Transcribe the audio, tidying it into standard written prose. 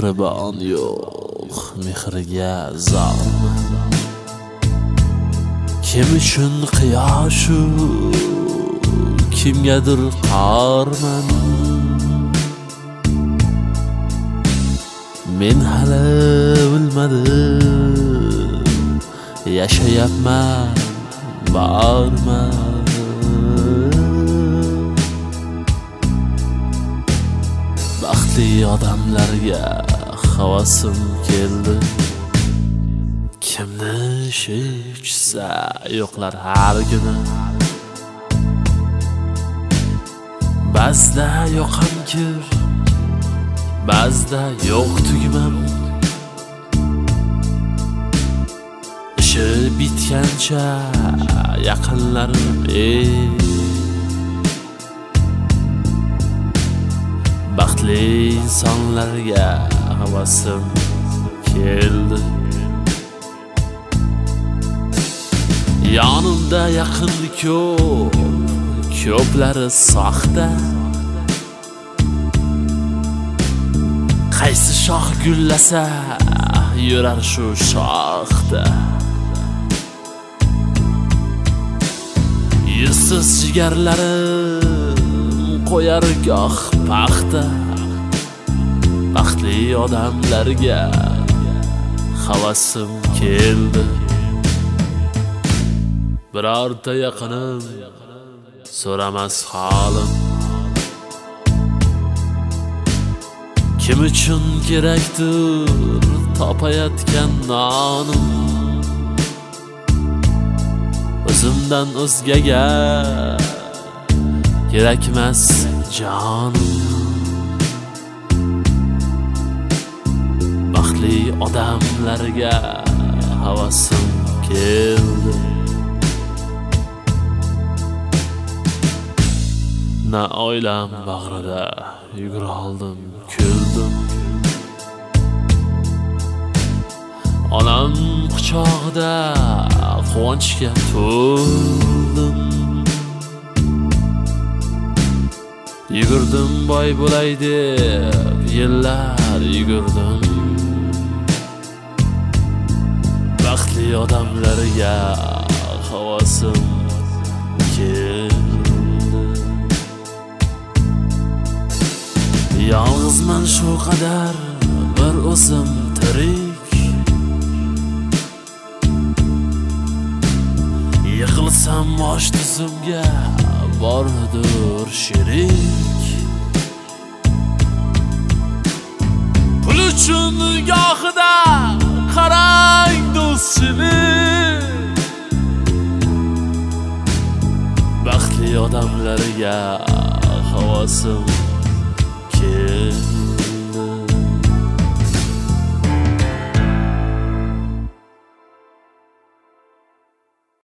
mehribon yo'q, mehriga zal. Kim uchun quyosh u, kimgadir qorman. Men hali o'lmadim, yashayapman, borman. Baxtli odamlarga havasim keldi. Kimni shechsa yo'qlar har kuni. Ba'zida yoqam kir, ba'zida yo'q tugmam. Ishi bitgancha yaqinlarim Baxtli insonlarga havasim keldi. Yonimda yaqinli ko'p, ko'plari soxta. Qaysi shoh gullasa, yurar shu shoxda. Yuzsiz jigarlarim qo'yar goh paxta. Baxtli odamlarga havasim keldi. Birorta yaqinim so'ramas holim. Kim uchun kerakdir topayotgan nonim? O'zimdan o'zgaga gerekmez canım. Baxtli odamlarga havasim keldi. Na oilam bag'rida yugur oldim, kuldim. Onam quchog'ida quvonchga to'ldim. Yugurdim boy bo'lay deb, yillar yugurdim. Baxtli odamlarga havasim keldi. Yolg'izman shu qadar, bir o'zim tirik. Yiqilsam bosh tuzimga bordur sherik. Pul uchun nigohida qarang do'stchilik. Baxtli odamlarga havasim keldi.